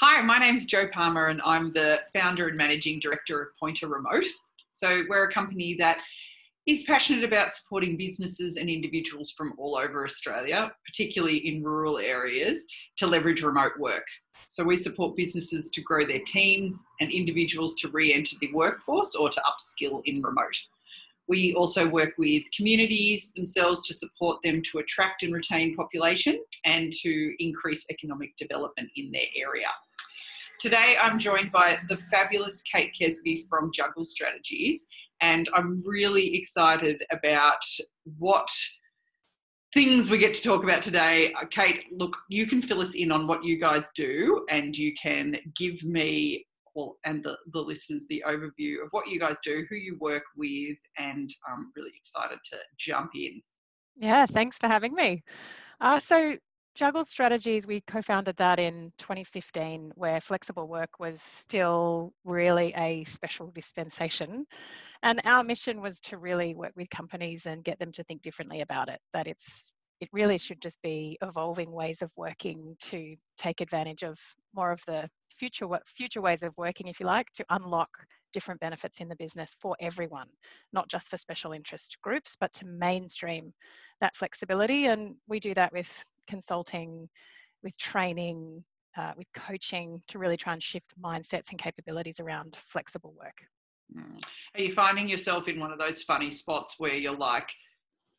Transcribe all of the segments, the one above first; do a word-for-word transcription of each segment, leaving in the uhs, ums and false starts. Hi, my name's Joe Palmer and I'm the founder and managing director of Pointer Remote. So we're a company that is passionate about supporting businesses and individuals from all over Australia, particularly in rural areas, to leverage remote work. So we support businesses to grow their teams and individuals to re-enter the workforce or to upskill in remote. We also work with communities themselves to support them to attract and retain population and to increase economic development in their area. Today, I'm joined by the fabulous Kate Kesby from Juggle Strategies, and I'm really excited about what things we get to talk about today. Kate, look, you can fill us in on what you guys do, and you can give me Well, and the, the listeners, the overview of what you guys do, who you work with, and I'm really excited to jump in. Yeah, thanks for having me. Uh, so Juggle Strategies, we co-founded that in twenty fifteen, where flexible work was still really a special dispensation. And our mission was to really work with companies and get them to think differently about it, that it's it really should just be evolving ways of working to take advantage of more of the future future ways of working, if you like, to unlock different benefits in the business for everyone, not just for special interest groups, but to mainstream that flexibility. And we do that with consulting, with training, uh, with coaching, to really try and shift mindsets and capabilities around flexible work. Mm. Are you finding yourself in one of those funny spots where you're like,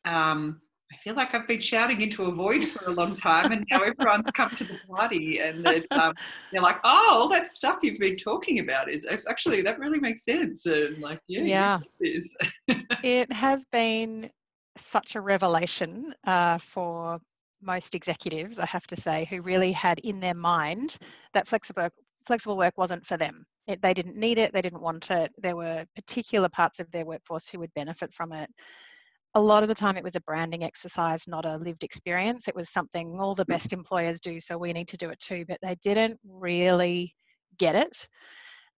um, I feel like I've been shouting into a void for a long time and now everyone's come to the party and they're, um, they're like, oh, all that stuff you've been talking about is actually, that really makes sense. And like, yeah, yeah. It has been such a revelation uh, for most executives, I have to say, who really had in their mind that flexible, flexible work wasn't for them. It, they didn't need it. They didn't want it. There were particular parts of their workforce who would benefit from it. A lot of the time it was a branding exercise, not a lived experience. It was something all the best employers do, so we need to do it too, but they didn't really get it.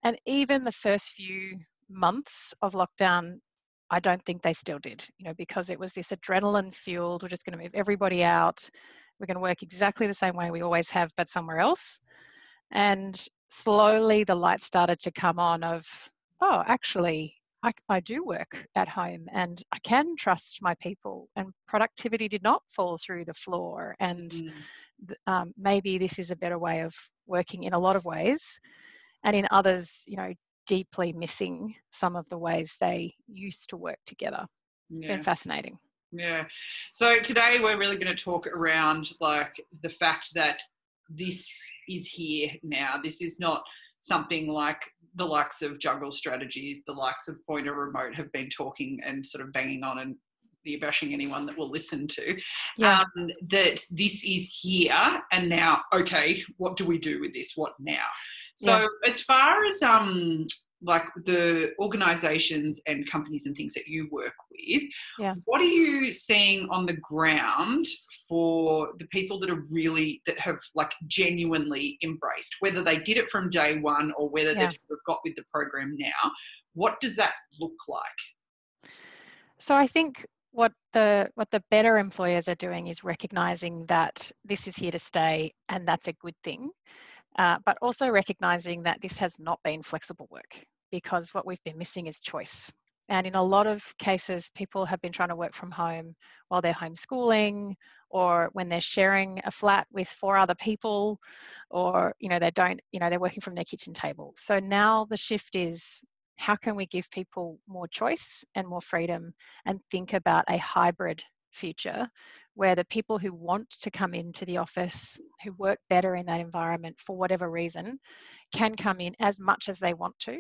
And even the first few months of lockdown, I don't think they still did, you know, because it was this adrenaline fueled, we're just going to move everybody out. We're going to work exactly the same way we always have, but somewhere else. And slowly the light started to come on of, oh, actually, I, I do work at home and I can trust my people, and productivity did not fall through the floor. And mm. th- um, maybe this is a better way of working in a lot of ways, and in others, you know, deeply missing some of the ways they used to work together. Yeah. It's been fascinating. Yeah. So today we're really going to talk around like the fact that this is here now. This is not something like the likes of Juggle Strategies, the likes of Pointer Remote have been talking and sort of banging on and bashing anyone that will listen to. Yeah. Um, that this is here and now. Okay, what do we do with this? What now? So yeah. As far as um like the organisations and companies and things that you work with, yeah. What are you seeing on the ground for the people that are really, that have like genuinely embraced, whether they did it from day one or whether yeah. they've got with the program now? What does that look like? So I think what the what the better employers are doing is recognising that this is here to stay, and that's a good thing. Uh, but also recognising that this has not been flexible work, because what we've been missing is choice. And in a lot of cases, people have been trying to work from home while they're homeschooling, or when they're sharing a flat with four other people, or, you know, they don't, you know, they're working from their kitchen table. So now the shift is, how can we give people more choice and more freedom and think about a hybrid future where the people who want to come into the office, who work better in that environment for whatever reason, can come in as much as they want to.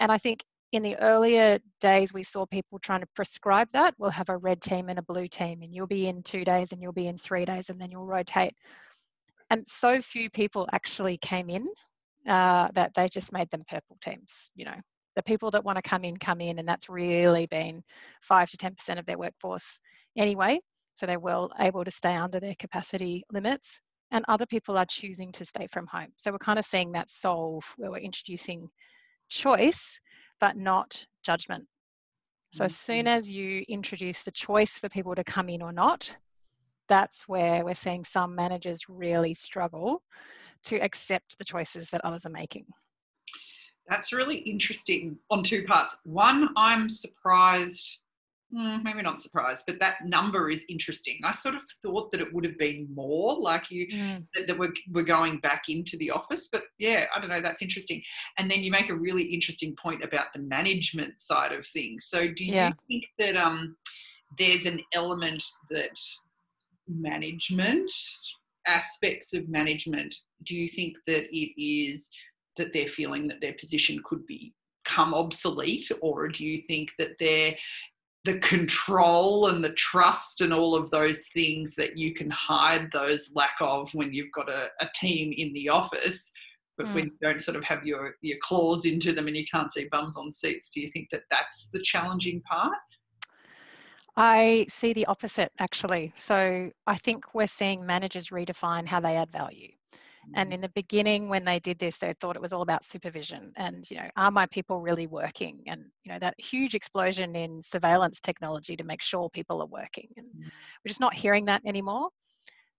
And I think in the earlier days we saw people trying to prescribe that. We'll have a red team and a blue team, and you'll be in two days and you'll be in three days and then you'll rotate. And so few people actually came in uh, that they just made them purple teams, you know. The people that want to come in, come in, and that's really been five to ten percent of their workforce anyway, so they're well able to stay under their capacity limits, and other people are choosing to stay from home. So we're kind of seeing that solve, where we're introducing choice but not judgment. So mm-hmm. as soon as you introduce the choice for people to come in or not, that's where we're seeing some managers really struggle to accept the choices that others are making. That's really interesting on two parts. One, I'm surprised, maybe not surprised, but that number is interesting. I sort of thought that it would have been more, like you, mm. that, that we're, we're going back into the office. But yeah, I don't know, that's interesting. And then you make a really interesting point about the management side of things. So do you yeah. think that um, there's an element that management, aspects of management, do you think that it is... that they're feeling that their position could become obsolete, or do you think that they're the control and the trust and all of those things that you can hide those lack of when you've got a, a team in the office, but mm. when you don't sort of have your, your claws into them and you can't see bums on seats, do you think that that's the challenging part? I see the opposite, actually. So I think we're seeing managers redefine how they add value. And in the beginning, when they did this, they thought it was all about supervision and, you know, are my people really working? And, you know, that huge explosion in surveillance technology to make sure people are working. And mm. we're just not hearing that anymore.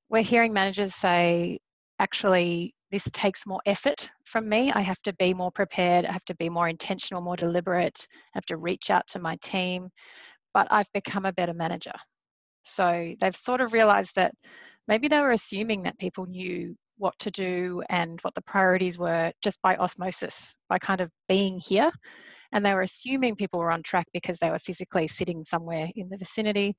We're hearing managers say, actually, this takes more effort from me. I have to be more prepared. I have to be more intentional, more deliberate. I have to reach out to my team, but I've become a better manager. So they've sort of realized that maybe they were assuming that people knew what to do and what the priorities were just by osmosis, by kind of being here. And they were assuming people were on track because they were physically sitting somewhere in the vicinity.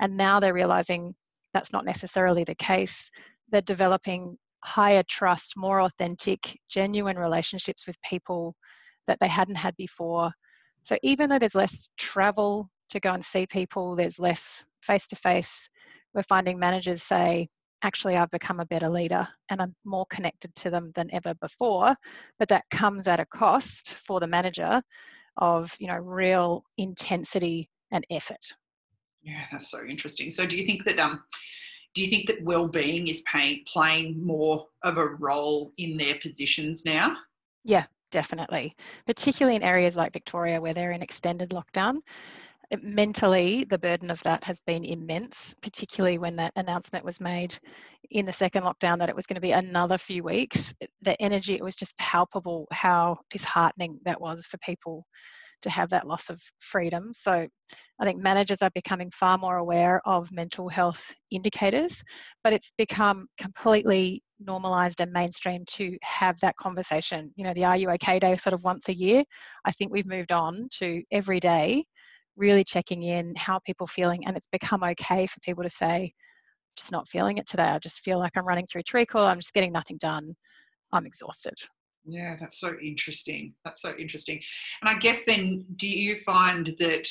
And now they're realizing that's not necessarily the case. They're developing higher trust, more authentic, genuine relationships with people that they hadn't had before. So even though there's less travel to go and see people, there's less face-to-face, we're finding managers say, actually, I've become a better leader and I'm more connected to them than ever before. But that comes at a cost for the manager of, you know, real intensity and effort. Yeah, that's so interesting. So do you think that, um, do you think that wellbeing is paying, playing more of a role in their positions now? Yeah, definitely. Particularly in areas like Victoria where they're in extended lockdown. Mentally, the burden of that has been immense, particularly when that announcement was made in the second lockdown that it was going to be another few weeks. The energy, it was just palpable how disheartening that was for people to have that loss of freedom. So I think managers are becoming far more aware of mental health indicators, but it's become completely normalised and mainstream to have that conversation. You know, the R U OK? Day sort of once a year, I think we've moved on to every day, really checking in how people are feeling. And it's become okay for people to say, I'm just not feeling it today. I just feel like I'm running through treacle. I'm just getting nothing done. I'm exhausted. Yeah, that's so interesting. That's so interesting. And I guess then, do you find that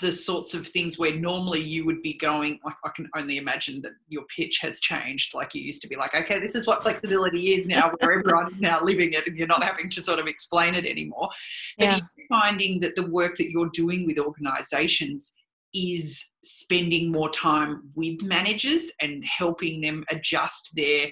the sorts of things where normally you would be going, like, I can only imagine that your pitch has changed. Like you used to be like, okay, this is what flexibility is now, where everyone's now living it and you're not having to sort of explain it anymore. Yeah. But are you finding that the work that you're doing with organisations is spending more time with managers and helping them adjust their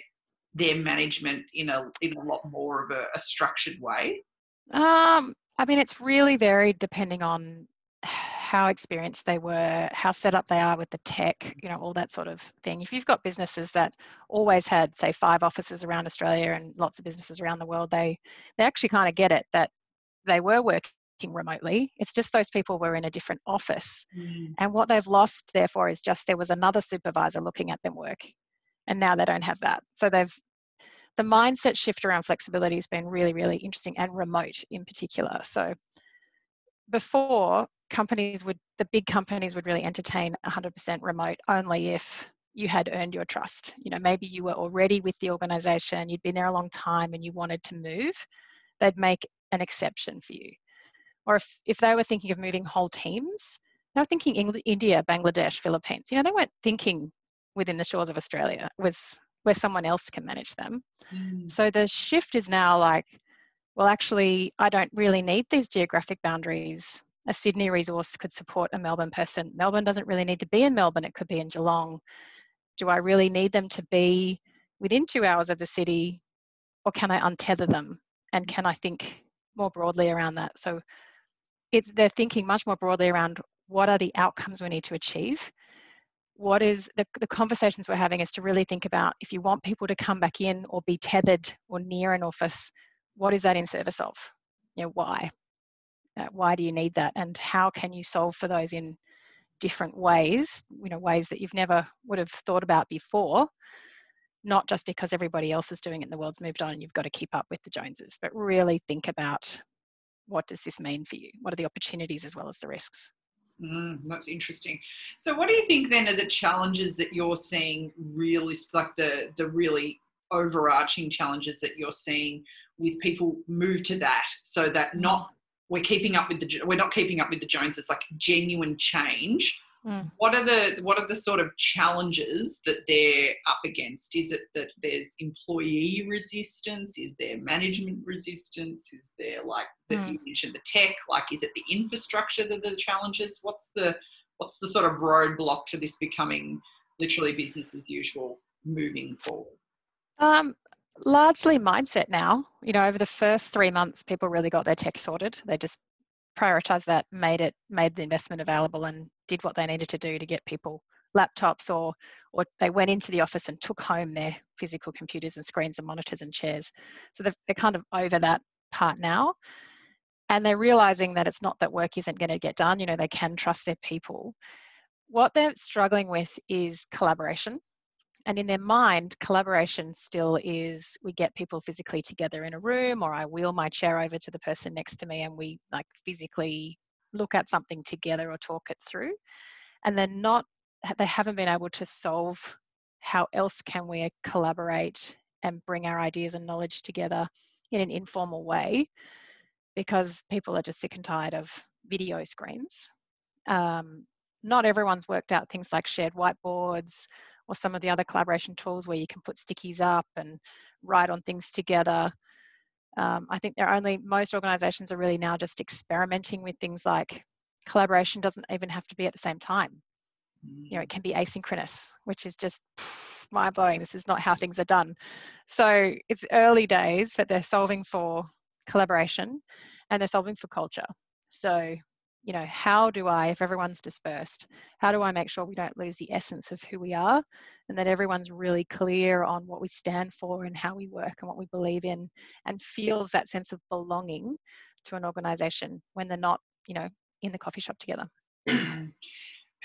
their management in a in a lot more of a, a structured way? Um, I mean, it's really varied depending on how experienced they were, how set up they are with the tech, you know, all that sort of thing. If you've got businesses that always had, say, five offices around Australia and lots of businesses around the world, they they actually kind of get it that they were working remotely. It's just those people were in a different office. Mm. And what they've lost, therefore, is just there was another supervisor looking at them work. And now they don't have that. So they've the mindset shift around flexibility has been really, really interesting, and remote in particular. So before, companies would, the big companies would really entertain one hundred percent remote only if you had earned your trust. You know, maybe you were already with the organisation, you'd been there a long time and you wanted to move, they'd make an exception for you. Or if, if they were thinking of moving whole teams, they were thinking England, India, Bangladesh, Philippines. You know, they weren't thinking within the shores of Australia, was where someone else can manage them. Mm. So the shift is now like, well, actually, I don't really need these geographic boundaries. A Sydney resource could support a Melbourne person. Melbourne doesn't really need to be in Melbourne. It could be in Geelong. Do I really need them to be within two hours of the city, or can I untether them? And can I think more broadly around that? So it's, they're thinking much more broadly around what are the outcomes we need to achieve what is the, the conversations we're having is to really think about, if you want people to come back in or be tethered or near an office, what is that in service of? You know, why? Uh, why do you need that? And how can you solve for those in different ways, you know, ways that you've never would have thought about before, not just because everybody else is doing it and the world's moved on and you've got to keep up with the Joneses, but really think about, what does this mean for you? What are the opportunities as well as the risks? Mm, that's interesting. So what do you think then are the challenges that you're seeing, really, like the, the really overarching challenges that you're seeing with people move to that, so that not we're keeping up with the, we're not keeping up with the Joneses, like genuine change. Mm. What are the, what are the sort of challenges that they're up against? Is it that there's employee resistance? Is there management resistance? Is there, like the, mm. you mentioned the tech, like, is it the infrastructure that are the challenges? What's the, what's the sort of roadblock to this becoming literally business as usual moving forward? Um, Largely mindset now. You know, over the first three months, people really got their tech sorted. They just prioritised that, made it, made the investment available, and did what they needed to do to get people laptops, or or they went into the office and took home their physical computers and screens and monitors and chairs. So they're, they're kind of over that part now, and they're realising that it's not that work isn't going to get done. You know, they can trust their people. What they're struggling with is collaboration. And in their mind, collaboration still is, we get people physically together in a room, or I wheel my chair over to the person next to me and we like physically look at something together or talk it through. And they're not, they haven't been able to solve how else can we collaborate and bring our ideas and knowledge together in an informal way, because people are just sick and tired of video screens. Um, not everyone's worked out things like shared whiteboards, or some of the other collaboration tools where you can put stickies up and write on things together. Um, I think they're only, most organisations are really now just experimenting with things like collaboration doesn't even have to be at the same time. You know, it can be asynchronous, which is just pff, mind-blowing. This is not how things are done. So it's early days, but they're solving for collaboration and they're solving for culture. So, you know, how do I, if everyone's dispersed, how do I make sure we don't lose the essence of who we are, and that everyone's really clear on what we stand for and how we work and what we believe in, and feels that sense of belonging to an organisation when they're not, you know, in the coffee shop together.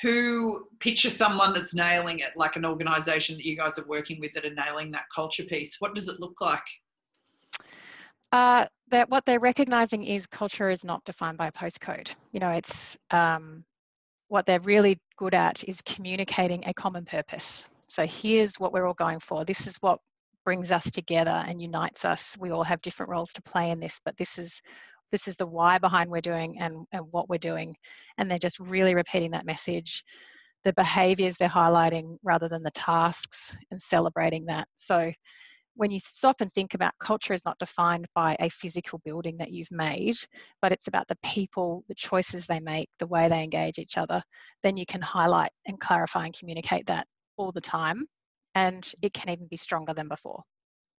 Who, picture someone that's nailing it, like an organisation that you guys are working with that are nailing that culture piece. What does it look like? Uh, that what they're recognising is culture is not defined by postcode. You know, it's um, what they're really good at is communicating a common purpose. So here's what we're all going for. This is what brings us together and unites us. We all have different roles to play in this, but this is this is the why behind we're doing and, and what we're doing. And they're just really repeating that message. The behaviours they're highlighting rather than the tasks, and celebrating that. So when you stop and think about, culture is not defined by a physical building that you've made, but it's about the people, the choices they make, the way they engage each other, then you can highlight and clarify and communicate that all the time. And it can even be stronger than before.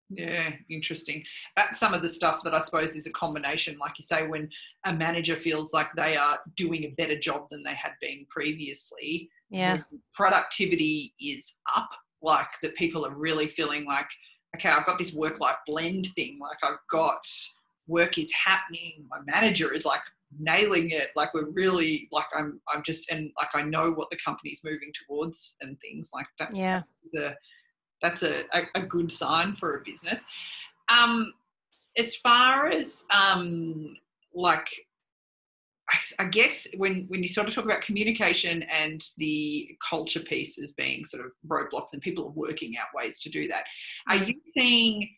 Yeah, interesting. That's some of the stuff that I suppose is a combination, like you say, when a manager feels like they are doing a better job than they had been previously. Yeah. Productivity is up, like that people are really feeling like, okay, I've got this work-life blend thing. Like I've got work is happening. My manager is like nailing it. Like we're really like I'm. I'm just and like I know what the company's moving towards and things like that. Yeah, is a, that's a, a a good sign for a business. Um, as far as um, like I, I guess when when you sort of talk about communication and the culture piece as being sort of roadblocks, and people are working out ways to do that, are you seeing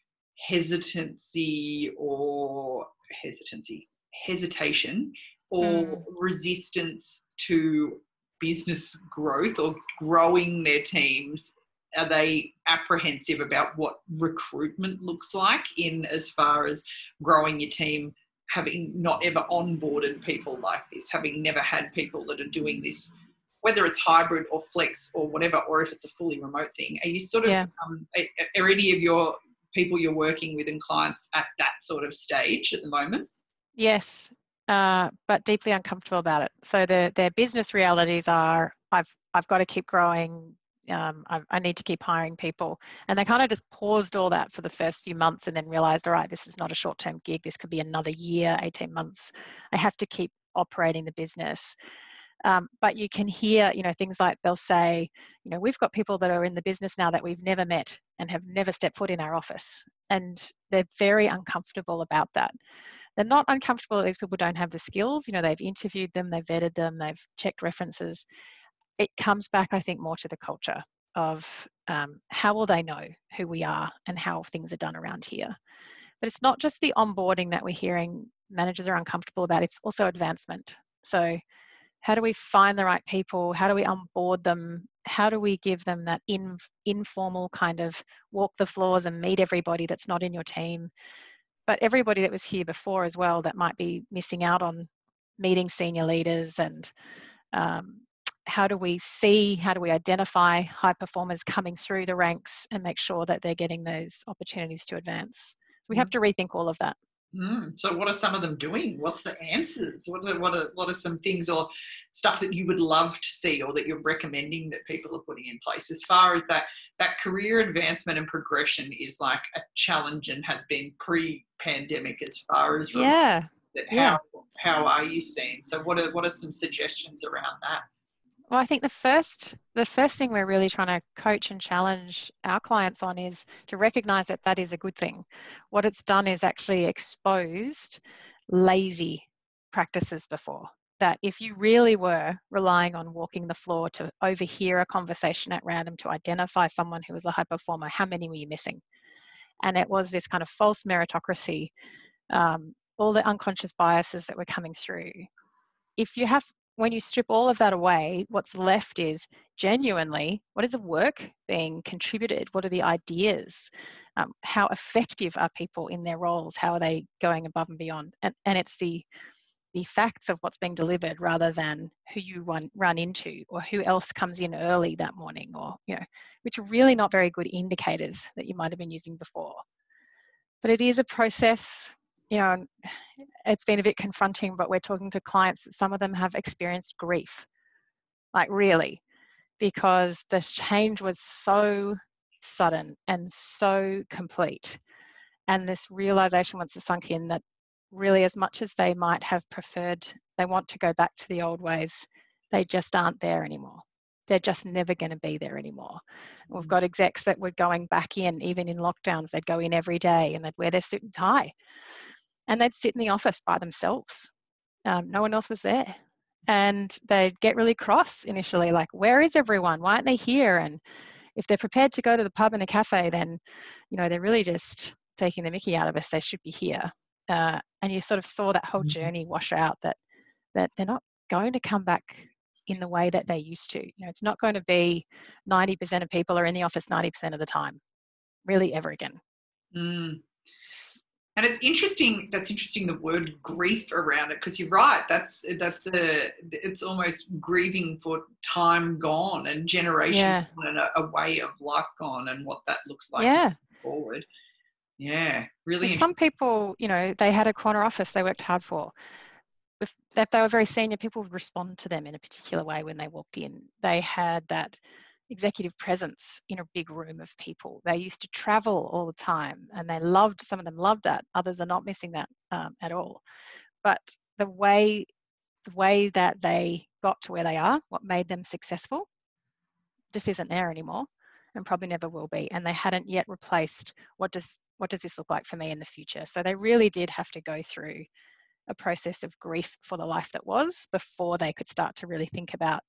hesitancy or hesitancy, hesitation or mm. resistance to business growth or growing their teams? Are they apprehensive about what recruitment looks like in as far as growing your team, having not ever onboarded people like this, having never had people that are doing this, whether it's hybrid or flex or whatever, or if it's a fully remote thing? Are you sort of, yeah. um, are any of your people you're working with and clients at that sort of stage at the moment? Yes, uh, but deeply uncomfortable about it. So the, their business realities are, I've I've got to keep growing. Um, I, I need to keep hiring people. And they kind of just paused all that for the first few months and then realized, all right, this is not a short-term gig. This could be another year, eighteen months. I have to keep operating the business. Um, but you can hear, you know, things like they'll say, you know, we've got people that are in the business now that we've never met and have never stepped foot in our office. And they're very uncomfortable about that. They're not uncomfortable that these people don't have the skills. You know, they've interviewed them, they've vetted them, they've checked references. It comes back, I think, more to the culture of um, how will they know who we are and how things are done around here. But it's not just the onboarding that we're hearing managers are uncomfortable about, it's also advancement. So how do we find the right people? How do we onboard them? How do we give them that in, informal kind of walk the floors and meet everybody that's not in your team? But everybody that was here before as well that might be missing out on meeting senior leaders and um, how do we see, how do we identify high performers coming through the ranks and make sure that they're getting those opportunities to advance? So we have to rethink all of that. Mm. So what are some of them doing? What's the answers? What are, what, are, what are some things or stuff that you would love to see or that you're recommending that people are putting in place as far as that, that career advancement and progression is like a challenge and has been pre-pandemic as far as yeah. that how, yeah. how are you seeing? So what are, what are some suggestions around that? Well, I think the first, the first thing we're really trying to coach and challenge our clients on is to recognise that that is a good thing. What it's done is actually exposed lazy practices before. That if you really were relying on walking the floor to overhear a conversation at random to identify someone who was a high performer, how many were you missing? And it was this kind of false meritocracy, um, all the unconscious biases that were coming through. If you have... When you strip all of that away, what's left is genuinely, what is the work being contributed? What are the ideas? Um, how effective are people in their roles? How are they going above and beyond? And, and it's the, the facts of what's being delivered rather than who you run, run into or who else comes in early that morning or, you know, which are really not very good indicators that you might have been using before. But it is a process. You know, it's been a bit confronting, but we're talking to clients that some of them have experienced grief, like really, because the change was so sudden and so complete. And this realization once it's sunk in that really as much as they might have preferred, they want to go back to the old ways, they just aren't there anymore. They're just never going to be there anymore. We've got execs that were going back in, even in lockdowns, they'd go in every day and they'd wear their suit and tie. And they'd sit in the office by themselves. Um, no one else was there. And they'd get really cross initially, like, where is everyone? Why aren't they here? And if they're prepared to go to the pub and the cafe, then, you know, they're really just taking the mickey out of us. They should be here. Uh, and you sort of saw that whole journey wash out that, that they're not going to come back in the way that they used to. You know, it's not going to be ninety percent of people are in the office ninety percent of the time, really ever again. Mm. And it's interesting, that's interesting, the word grief around it, because you're right, that's, that's a, it's almost grieving for time gone and generation yeah. and a, a way of life gone and what that looks like yeah. forward. Yeah, really. Some people, you know, they had a corner office they worked hard for. If, if they were very senior, people would respond to them in a particular way when they walked in. They had that executive presence in a big room of people. They used to travel all the time and they loved, some of them loved that, others are not missing that um, at all. But the way, the way that they got to where they are, what made them successful, just isn't there anymore and probably never will be. And they hadn't yet replaced what does, what does this look like for me in the future? So they really did have to go through a process of grief for the life that was before they could start to really think about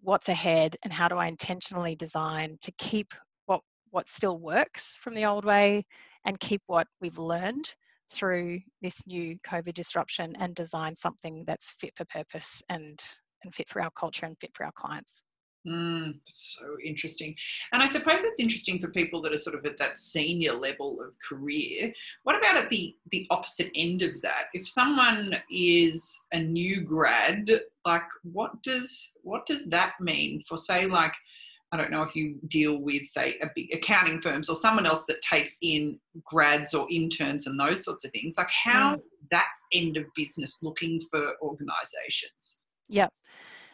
what's ahead and how do I intentionally design to keep what what still works from the old way and keep what we've learned through this new COVID disruption and design something that's fit for purpose and, and fit for our culture and fit for our clients. Mm, so interesting. And I suppose it's interesting for people that are sort of at that senior level of career. What about at the, the opposite end of that? If someone is a new grad, like what does, what does that mean for, say, like, I don't know if you deal with, say, a big accounting firms or someone else that takes in grads or interns and those sorts of things. Like how mm. is that end of business looking for organisations? Yep.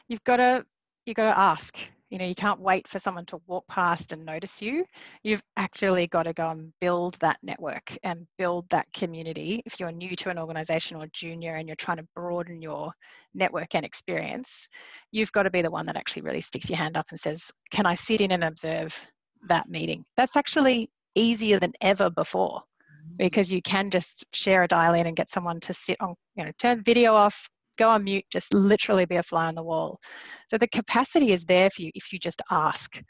You've got to you got to ask. You know, you can't wait for someone to walk past and notice you. You've actually got to go and build that network and build that community. If you're new to an organisation or junior and you're trying to broaden your network and experience, you've got to be the one that actually really sticks your hand up and says, can I sit in and observe that meeting? That's actually easier than ever before, because you can just share a dial in and get someone to sit on, you know, turn video off, go on mute, just literally be a fly on the wall. So the capacity is there for you if you just ask.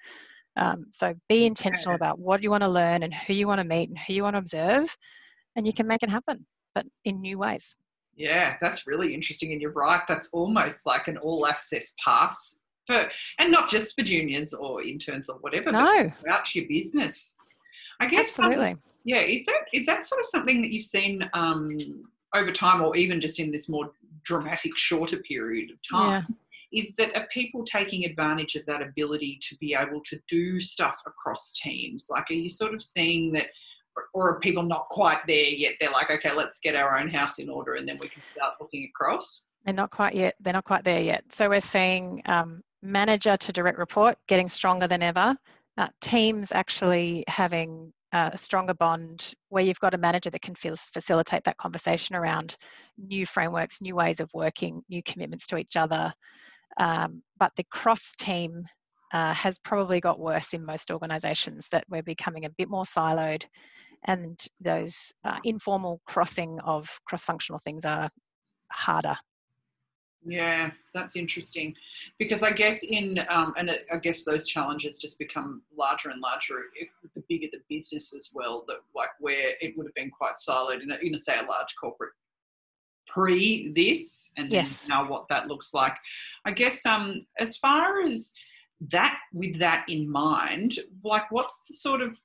Um, so be intentional about what you want to learn and who you want to meet and who you want to observe, and you can make it happen, but in new ways. Yeah, that's really interesting. And you're right, that's almost like an all access pass for, and not just for juniors or interns or whatever, no. but about your business. I guess, absolutely. Um, yeah, is that, is that sort of something that you've seen um, over time, or even just in this more dramatic, shorter period of time, yeah. is that are people taking advantage of that ability to be able to do stuff across teams? Like, are you sort of seeing that, or are people not quite there yet? They're like, okay, let's get our own house in order and then we can start looking across? They're not quite yet. They're not quite there yet. So we're seeing um, manager to direct report getting stronger than ever. Uh, teams actually having uh, a stronger bond where you've got a manager that can feel, facilitate that conversation around new frameworks, new ways of working, new commitments to each other. Um, but the cross team uh, has probably got worse in most organisations, that we're becoming a bit more siloed, and those uh, informal crossing of cross-functional things are harder. Yeah, that's interesting, because I guess in um, and I guess those challenges just become larger and larger the bigger the business as well. That like where it would have been quite siloed in, a, in a, say, a large corporate pre this, and yes. now what that looks like. I guess um, as far as that, with that in mind, like what's the sort of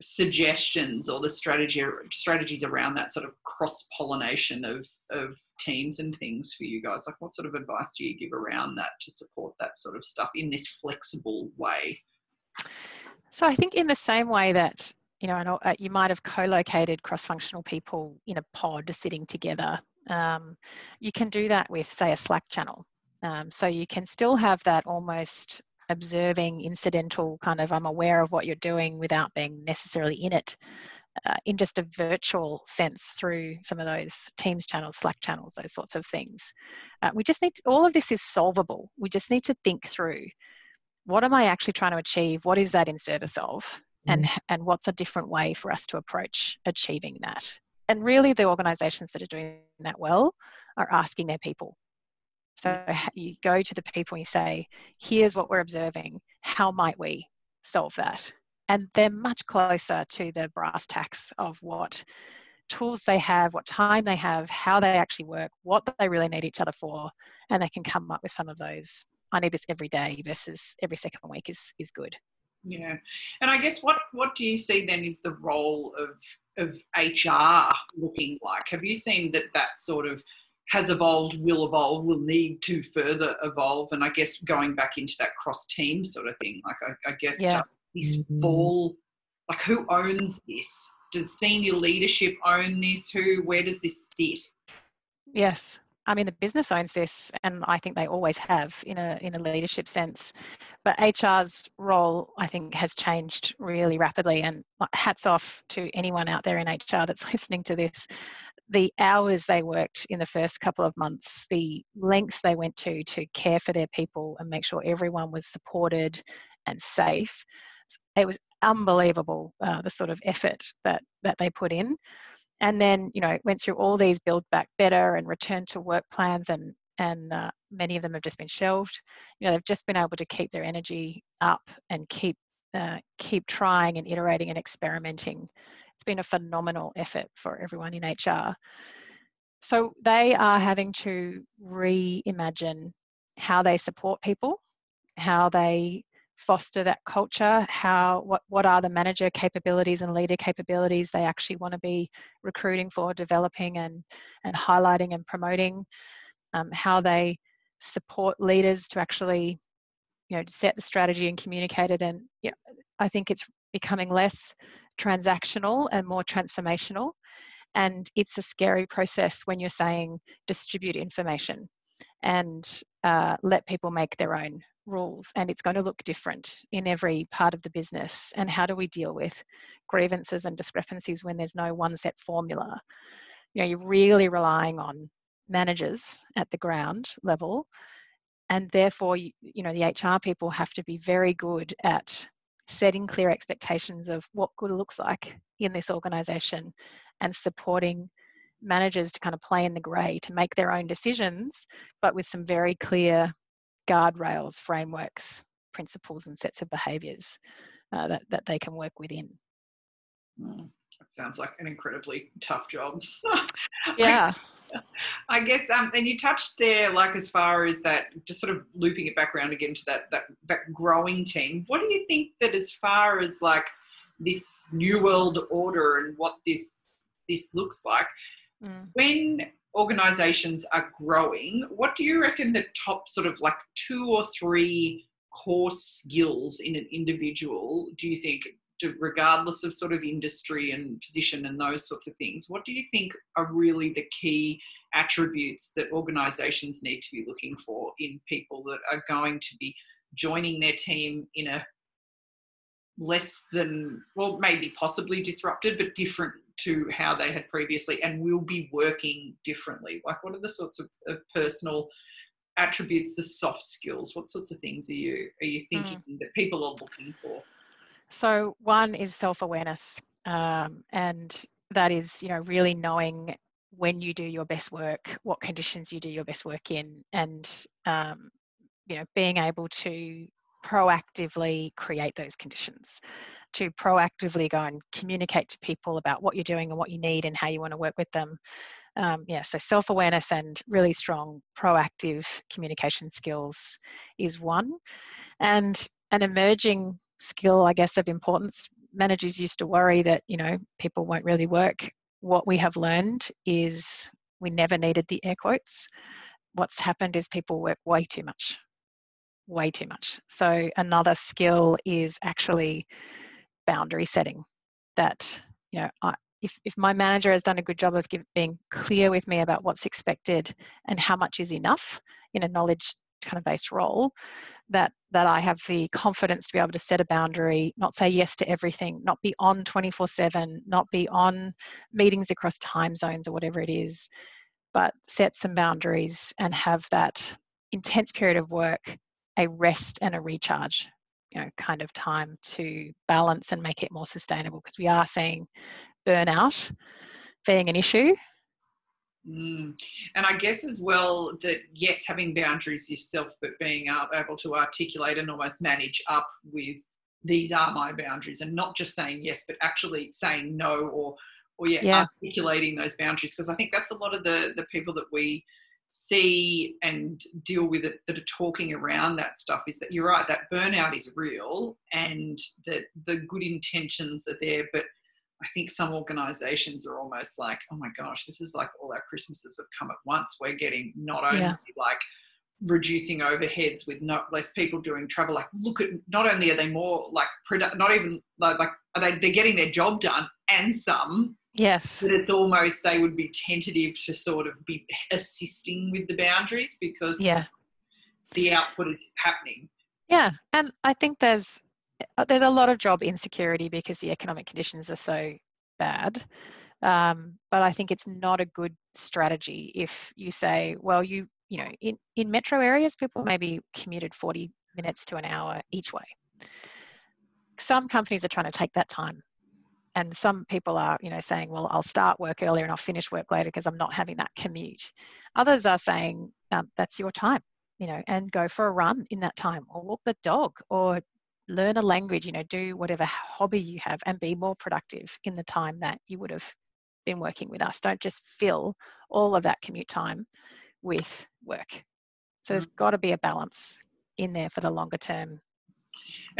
suggestions or the strategy strategies around that sort of cross-pollination of of teams and things for you guys? Like what sort of advice do you give around that to support that sort of stuff in this flexible way? So I think in the same way that, you know, you might have co-located cross-functional people in a pod sitting together, um, you can do that with, say, a Slack channel. Um, so you can still have that almost observing, incidental kind of, I'm aware of what you're doing without being necessarily in it, uh, in just a virtual sense through some of those Teams channels, Slack channels, those sorts of things. Uh, we just need to, all of this is solvable. We just need to think through, what am I actually trying to achieve? What is that in service of? Mm. And, and what's a different way for us to approach achieving that? And really the organisations that are doing that well are asking their people. So you go to the people and you say, here's what we're observing. How might we solve that? And they're much closer to the brass tacks of what tools they have, what time they have, how they actually work, what they really need each other for. And they can come up with some of those, I need this every day versus every second week is, is good. Yeah. And I guess what, what do you see then is the role of, of H R looking like? Have you seen that that sort of has evolved, will evolve, will need to further evolve? And I guess going back into that cross-team sort of thing, like I, I guess yeah. this fall, like who owns this? Does senior leadership own this? Who, where does this sit? Yes. I mean, the business owns this, and I think they always have in a in a leadership sense. But H R's role, I think, has changed really rapidly, and hats off to anyone out there in H R that's listening to this. The hours they worked in the first couple of months, the lengths they went to to care for their people and make sure everyone was supported and safe. It was unbelievable, uh, the sort of effort that, that they put in. And then, you know, went through all these build back better and return to work plans, and, and uh, many of them have just been shelved. You know, they've just been able to keep their energy up and keep, uh, keep trying and iterating and experimenting. It's been a phenomenal effort for everyone in H R. So they are having to reimagine how they support people, how they foster that culture, how what, what are the manager capabilities and leader capabilities they actually want to be recruiting for, developing and, and highlighting and promoting, um, how they support leaders to actually, you know, set the strategy and communicate it. And yeah, I think it's becoming less transactional and more transformational, and it's a scary process when you're saying distribute information and uh, let people make their own rules, and it's going to look different in every part of the business. And how do we deal with grievances and discrepancies when there's no one set formula? You know, you're really relying on managers at the ground level, and therefore, you, you know, the H R people have to be very good at setting clear expectations of what good looks like in this organisation, and supporting managers to kind of play in the grey to make their own decisions, but with some very clear guardrails, frameworks, principles, and sets of behaviours uh, that, that they can work within. Mm. That sounds like an incredibly tough job. Yeah. I, I guess, um, and you touched there, like, as far as that, just sort of looping it back around again to that, that, that growing team. What do you think that, as far as like this new world order and what this, this looks like, mm. when organisations are growing, what do you reckon the top sort of like two or three core skills in an individual, do you think, to, regardless of sort of industry and position and those sorts of things, what do you think are really the key attributes that organisations need to be looking for in people that are going to be joining their team in a less than, well, maybe possibly disrupted, but different to how they had previously, and will be working differently? Like, what are the sorts of, of personal attributes, the soft skills? What sorts of things are you are you thinking mm. that people are looking for? So one is self-awareness, um, and that is, you know, really knowing when you do your best work, what conditions you do your best work in, and um, you know, being able to proactively create those conditions, to proactively go and communicate to people about what you're doing and what you need and how you want to work with them. Um, yeah, so self-awareness and really strong proactive communication skills is one. And an emerging skill, I guess, of importance, managers used to worry that, you know, people won't really work. What we have learned is we never needed the air quotes. What's happened is people work way too much. way too much. So another skill is actually boundary setting, that, you know, I, if, if my manager has done a good job of give, being clear with me about what's expected and how much is enough in a knowledge kind of based role, that, that I have the confidence to be able to set a boundary, not say yes to everything, not be on twenty-four seven, not be on meetings across time zones or whatever it is, but set some boundaries and have that intense period of work a rest and a recharge, you know, kind of time to balance and make it more sustainable, because we are seeing burnout being an issue. Mm. And I guess as well that, yes, having boundaries yourself, but being able to articulate and almost manage up with, these are my boundaries, and not just saying yes, but actually saying no, or, or yeah, yeah. articulating those boundaries. Because I think that's a lot of the, the people that we see and deal with it that are talking around that stuff, is that you're right, that burnout is real, and that the good intentions are there, but I think some organisations are almost like, oh my gosh, this is like all our Christmases have come at once. We're getting not only yeah. like reducing overheads with not less people doing travel, like look at, not only are they more like produ- not even like, like are they they're getting their job done and some. Yes. But it's almost, they would be tentative to sort of be assisting with the boundaries, because yeah. the output is happening. Yeah. And I think there's, there's a lot of job insecurity because the economic conditions are so bad. Um, but I think it's not a good strategy if you say, well, you, you know, in, in metro areas, people maybe commuted forty minutes to an hour each way. Some companies are trying to take that time. And some people are, you know, saying, well, I'll start work earlier and I'll finish work later because I'm not having that commute. Others are saying, um, that's your time, you know, and go for a run in that time, or walk the dog, or learn a language, you know, do whatever hobby you have and be more productive in the time that you would have been working with us. Don't just fill all of that commute time with work. So mm-hmm. there's got to be a balance in there for the longer term.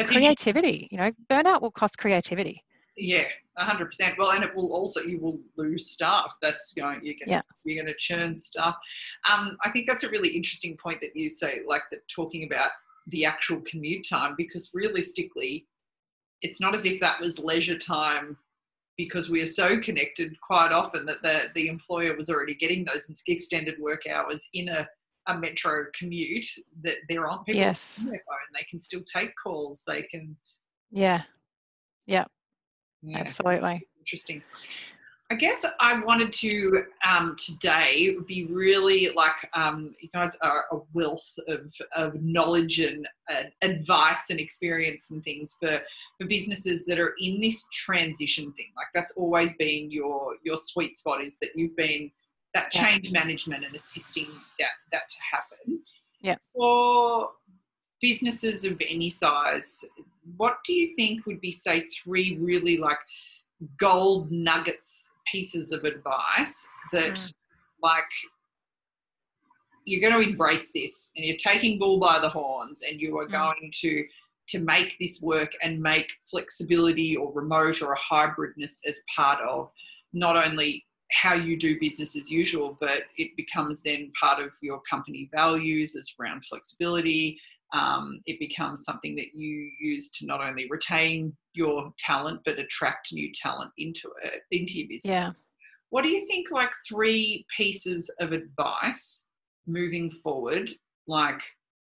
Creativity, you know, burnout will cost creativity. Yeah, one hundred percent. Well, and it will also, you will lose staff. That's going, you're going, yeah. you're going to churn staff. Um, I think that's a really interesting point that you say, like that, talking about the actual commute time, because realistically, it's not as if that was leisure time, because we are so connected quite often that the, the employer was already getting those extended work hours in a, a metro commute, that there aren't people yes. on their phone. They can still take calls. They can. Yeah. Yeah. yeah. Absolutely. Interesting. I guess I wanted to um, today be really like um, you guys are a wealth of, of knowledge and uh, advice and experience and things for, for businesses that are in this transition thing. Like that's always been your your sweet spot, is that you've been that change yeah. management and assisting that that to happen. Yeah. For businesses of any size, what do you think would be, say, three really like gold nuggets, pieces of advice that mm. like you're going to embrace this and you're taking bull by the horns and you are mm. going to to make this work and make flexibility or remote or a hybridness as part of not only how you do business as usual, but it becomes then part of your company values as around flexibility. Um, it becomes something that you use to not only retain your talent but attract new talent into it, into your business. Yeah. What do you think, like three pieces of advice moving forward? Like,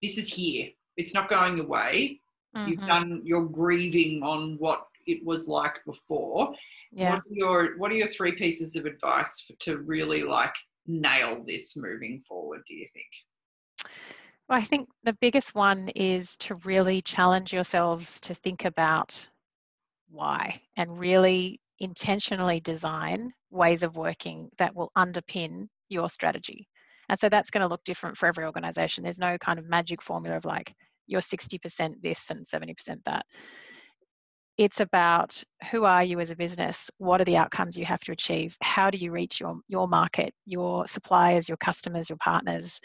this is here. It's not going away. Mm-hmm. You've done. You're grieving on what it was like before. Yeah. What are your What are your three pieces of advice for, to really like nail this moving forward, do you think? Well, I think the biggest one is to really challenge yourselves to think about why, and really intentionally design ways of working that will underpin your strategy. And so that's going to look different for every organisation. There's no kind of magic formula of like you're sixty percent this and seventy percent that. It's about who are you as a business? What are the outcomes you have to achieve? How do you reach your, your market, your suppliers, your customers, your partners?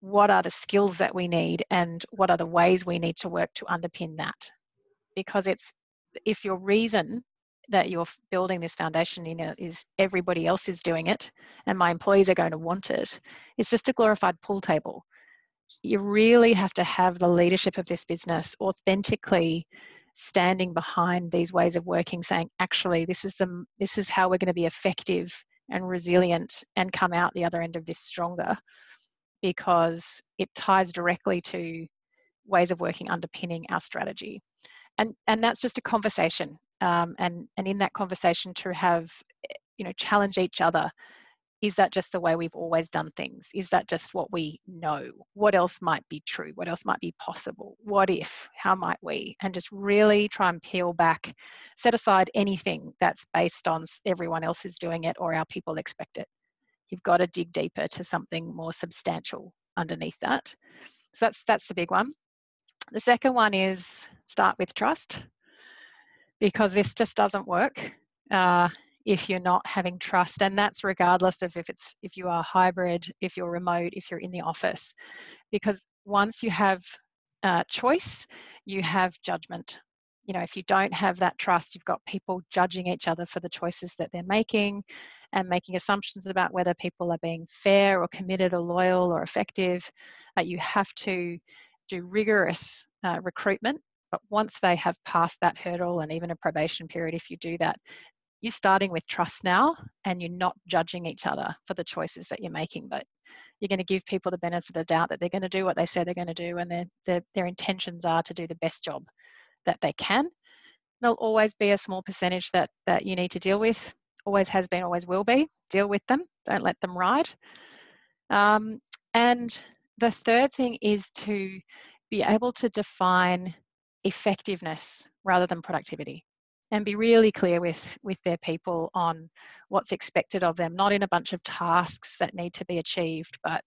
What are the skills that we need, and what are the ways we need to work to underpin that? Because it's, if your reason that you're building this foundation in it is everybody else is doing it and my employees are going to want it, it's just a glorified pool table. You really have to have the leadership of this business authentically standing behind these ways of working, saying, actually, this is the, this is how we're going to be effective and resilient and come out the other end of this stronger. Because it ties directly to ways of working underpinning our strategy. And and that's just a conversation. Um, and, and in that conversation to have, you know, challenge each other. Is that just the way we've always done things? Is that just what we know? What else might be true? What else might be possible? What if? How might we? And just really try and peel back, set aside anything that's based on everyone else is doing it or our people expect it. You've got to dig deeper to something more substantial underneath that. So that's that's the big one. The second one is start with trust, because this just doesn't work uh, if you're not having trust, and that's regardless of if it's if you are hybrid, if you're remote, if you're in the office, because once you have uh, choice, you have judgment. You know, if you don't have that trust, you've got people judging each other for the choices that they're making and making assumptions about whether people are being fair or committed or loyal or effective. Uh, you have to do rigorous uh, recruitment. But once they have passed that hurdle, and even a probation period, if you do that, you're starting with trust now, and you're not judging each other for the choices that you're making. But you're going to give people the benefit of the doubt that they're going to do what they say they're going to do, and their, their, their intentions are to do the best job that they can. There'll always be a small percentage that that you need to deal with. Always has been, always will be. Deal with them. Don't let them ride. Um, and the third thing is to be able to define effectiveness rather than productivity, and be really clear with with their people on what's expected of them. Not in a bunch of tasks that need to be achieved, but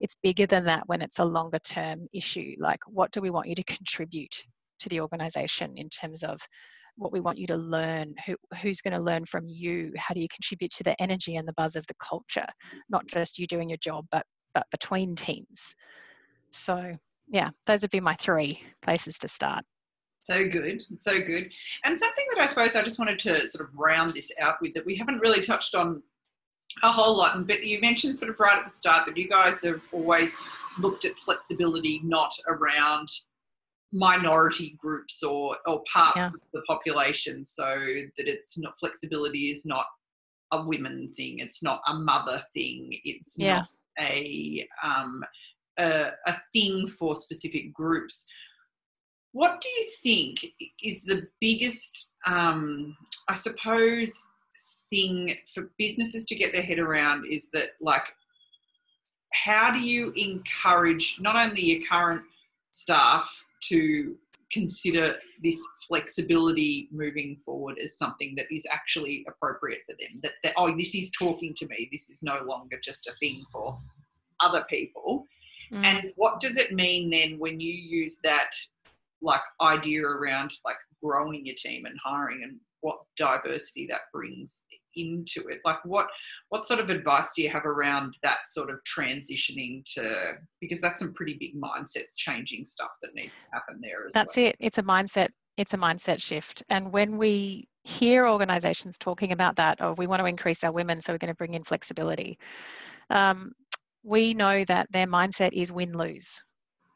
it's bigger than that when it's a longer term issue. Like, what do we want you to contribute to the organisation in terms of what we want you to learn, who, who's going to learn from you, how do you contribute to the energy and the buzz of the culture, not just you doing your job, but but between teams. So yeah, those would be my three places to start. So good, so good. And something that I suppose I just wanted to sort of round this out with, that we haven't really touched on a whole lot, but you mentioned sort of right at the start that you guys have always looked at flexibility, not around minority groups or or parts yeah. of the population, so that it's not, flexibility is not a women thing, it's not a mother thing, it's yeah. not a, um, a, a thing for specific groups. What do you think is the biggest, um, I suppose, thing for businesses to get their head around is that, like, how do you encourage not only your current staff to consider this flexibility moving forward as something that is actually appropriate for them, that, that oh, this is talking to me, this is no longer just a thing for other people. Mm. And what does it mean then when you use that, like, idea around, like, growing your team and hiring and what diversity that brings into it? Like, what what sort of advice do you have around that sort of transitioning to, because that's some pretty big mindsets changing stuff that needs to happen there as well. That's it. It's a mindset. It's a mindset shift. And when we hear organisations talking about that, oh, we want to increase our women, so we're going to bring in flexibility, um, we know that their mindset is win-lose.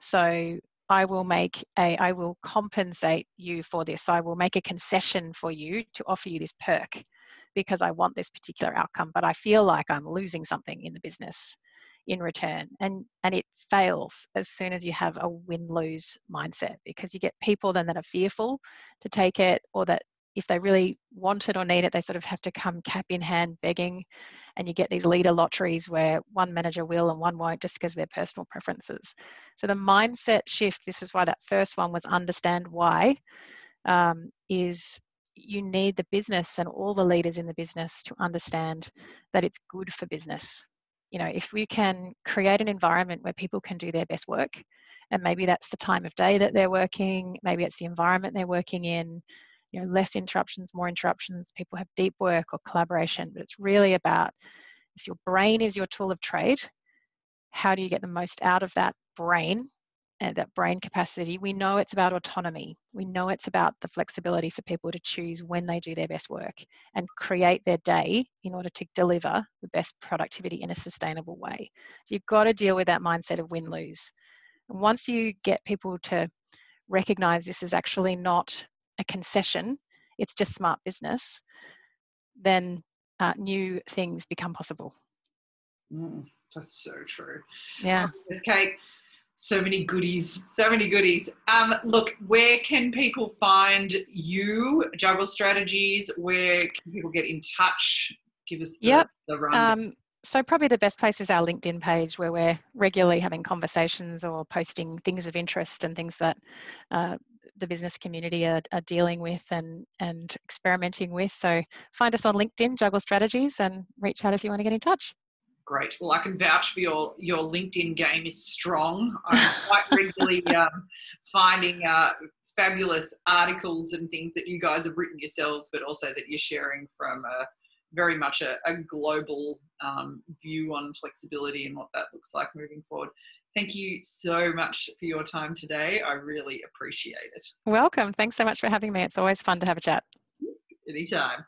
So I will make a, I will compensate you for this. I will make a concession for you to offer you this perk because I want this particular outcome, but I feel like I'm losing something in the business in return. And, and it fails as soon as you have a win-lose mindset, because you get people then that are fearful to take it, or that if they really want it or need it, they sort of have to come cap in hand begging, and you get these leader lotteries where one manager will and one won't just because of their personal preferences. So the mindset shift, this is why that first one was understand why, um, is you need the business and all the leaders in the business to understand that it's good for business. You know, if we can create an environment where people can do their best work, and maybe that's the time of day that they're working, maybe it's the environment they're working in, you know, less interruptions, more interruptions, people have deep work or collaboration, but it's really about, if your brain is your tool of trade, how do you get the most out of that brain and that brain capacity? We know it's about autonomy. We know it's about the flexibility for people to choose when they do their best work and create their day in order to deliver the best productivity in a sustainable way. So you've got to deal with that mindset of win-lose. And once you get people to recognize this is actually not a concession, it's just smart business, then uh, new things become possible. Mm, that's so true. Yeah. Yes, Kate, so many goodies, so many goodies. Um, look, where can people find you, Juggle Strategies? Where can people get in touch? Give us the, yep. the run. Um, So probably the best place is our LinkedIn page, where we're regularly having conversations or posting things of interest and things that uh, the business community are, are dealing with and, and experimenting with. So find us on LinkedIn, Juggle Strategies, and reach out if you want to get in touch. Great. Well, I can vouch for your, your LinkedIn game is strong. I'm quite regularly um, finding uh, fabulous articles and things that you guys have written yourselves, but also that you're sharing from uh, very much a, a global um, view on flexibility and what that looks like moving forward. Thank you so much for your time today. I really appreciate it. Welcome. Thanks so much for having me. It's always fun to have a chat. Anytime.